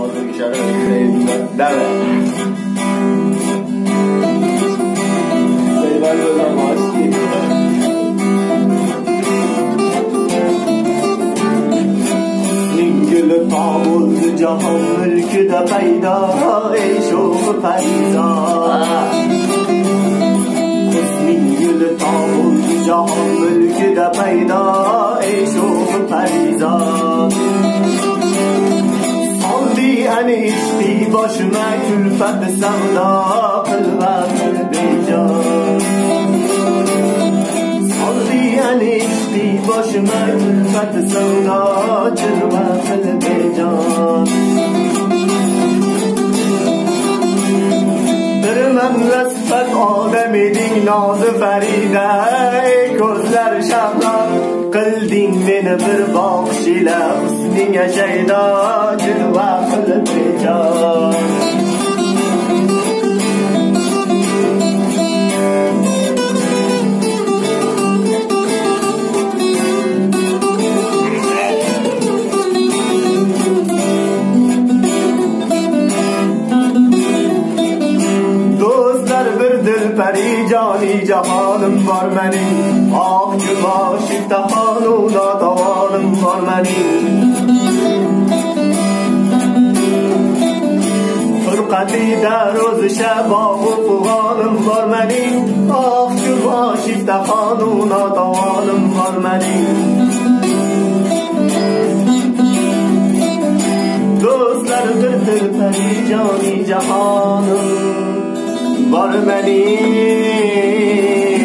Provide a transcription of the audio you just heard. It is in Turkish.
Oradaki şarkı yüreğimden derler. Seyber Gözen Mahallesi'yim. Gülü pavuldu cahan mülkü de peyda, eş oğlu peyda. Kusmin gülü pavuldu cahan mülkü de peyda, eş oğlu peyda. Hani içti başına külfet sevda, kılvetli beca. Saldı hani içti başına külfet sevda, kılvetli beca. Dırmem resmet Adem edin nazı Feride, ey gözler şahlar. Kıldın beni bir bakış ile hüsnine şeyda, cilve kılıp rica. Dostlar birdir peri cani cahanım var benim, ah güva şifte hanuna davanım var benim. Fırkati de roz şebabu fuhanım var benim, ah güva şifte hanuna davanım var benim. Dostlar birdir peri cani cahanım var benim.